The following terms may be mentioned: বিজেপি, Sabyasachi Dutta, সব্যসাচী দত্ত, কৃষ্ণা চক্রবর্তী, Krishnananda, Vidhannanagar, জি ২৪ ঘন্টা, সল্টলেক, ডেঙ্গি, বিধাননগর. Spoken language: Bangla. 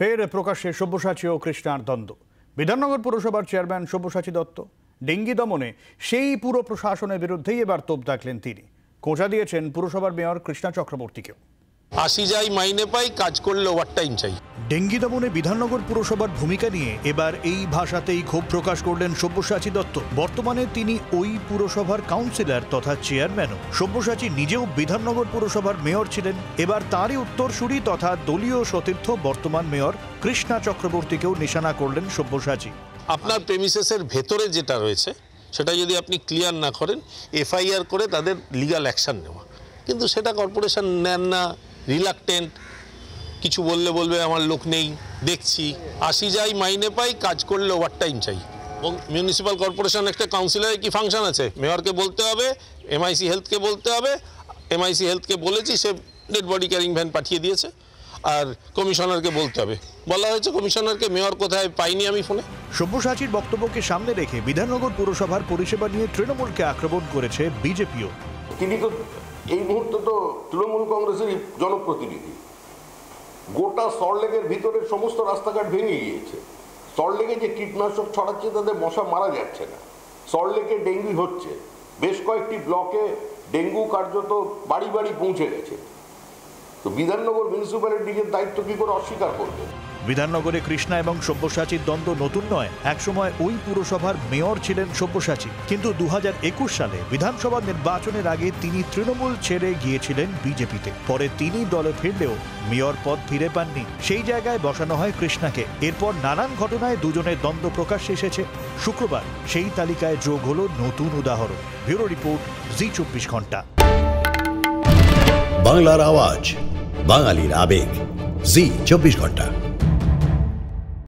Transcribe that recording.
फिर प्रकाश्ये सब्यसाची और कृष्णार द्वंद्व। विधाननगर पौरसभार चेयरमैन सब्यसाची दत्त डेंगी दमने सेई पुरो प्रशासनेर बिरुद्धेई एबार तोप दाखलेन तिनि। खोजा दिएछेन पौरसभार मेयर कृष्णा चक्रवर्तीकेओ। आशी जाई माइने पाई काज करले ओभारटाइम चाई। डेंगी दमने विधाननगर पौरसभार भूमिका निये एबार एई भाषातेई क्षोभ प्रकाश करलेन सब्यसाची दत्त। बर्तमाने तिनि ओई पौरसभार काउंसिलर तथा चेयरमैन। सब्यसाची निजेओ विधाननगर पौरसभार मेयर छिलेन। एबार तारई उत्तरसूरी तथा दलीय सतीर्थ बर्तमान मेयर कृष्णा चक्रवर्तीकेओ निशाना करलेन सब्यसाची। आपनार प्रेमिसेसेर भेतरे जेटा रयेछे सेटा यदि आपनि क्लियर ना करेन एफआईआर करे तादेर लीगल एक्शन नेওয়া, किन्तु सेटा करपोरेशन नेন ना। रिलैक्टेंट किछु बोलले बोलबे आमार लोक नेই देखছি। आशी যাই মাইনে পাই কাজ করলে ওভারটাইম চাই। মিউনিসিপাল করপোরেশন একটা কাউন্সিলরের কি ফাংশন আছে? মেয়রকে বলতে হবে, এমআইসি হেলথকে বলতে হবে। এমআইসি হেলথকে বলেছি, সে ডেড বডি ক্যারিং ভ্যান পাঠিয়ে দিয়েছে। আর কমিশনারকে বলতে হবে, বলা হয়েছে কমিশনারকে মেয়র কোথায় পাইনি আমি ফোনে। সব্যসাচীর বক্তব্যকে সামনে রেখে বিধাননগর পৌরসভার পরিষেবা নিয়ে তৃণমূলকে আক্রমণ করেছে বিজেপিও। তিনি তো এই মুহূর্তে তো তৃণমূল কংগ্রেসের জনপ্রতিনিধি। গোটা সল্টলেকের ভিতরে সমস্ত রাস্তাঘাট ভেঙে গিয়েছে। সল্টলেকে যে কীটনাশক ছড়াচ্ছে তাতে মশা মারা যাচ্ছে না। সল্টলেকে ডেঙ্গি হচ্ছে, বেশ কয়েকটি ব্লকে ডেঙ্গু কার্যত বাড়ি বাড়ি পৌঁছে গেছে। তো বিধাননগর মিউনিসিপ্যালিটির দায়িত্ব কি করে অস্বীকার করবে? বিধাননগরে কৃষ্ণা এবং সব্যসাচীর দ্বন্দ্ব নতুন নয়। একসময় ওই পুরসভার মেয়র ছিলেন সব্যসাচী, কিন্তু ২০২১ সালে বিধানসভা নির্বাচনের আগে তিনি তৃণমূল ছেড়ে গিয়েছিলেন বিজেপিতে। পরে তিনি দলে ফিরলেও মেয়র পদ ফিরে পাননি। সেই জায়গায় বসানো হয় কৃষ্ণাকে। এরপর নানান ঘটনায় দুজনের দ্বন্দ্ব প্রকাশ এসেছে। শুক্রবার সেই তালিকায় যোগ হলো নতুন উদাহরণ। ব্যুরো রিপোর্ট, জি ২৪ ঘন্টা। বাংলার আওয়াজ, বাঙালির আবেগ, জি ২৪ ঘন্টা।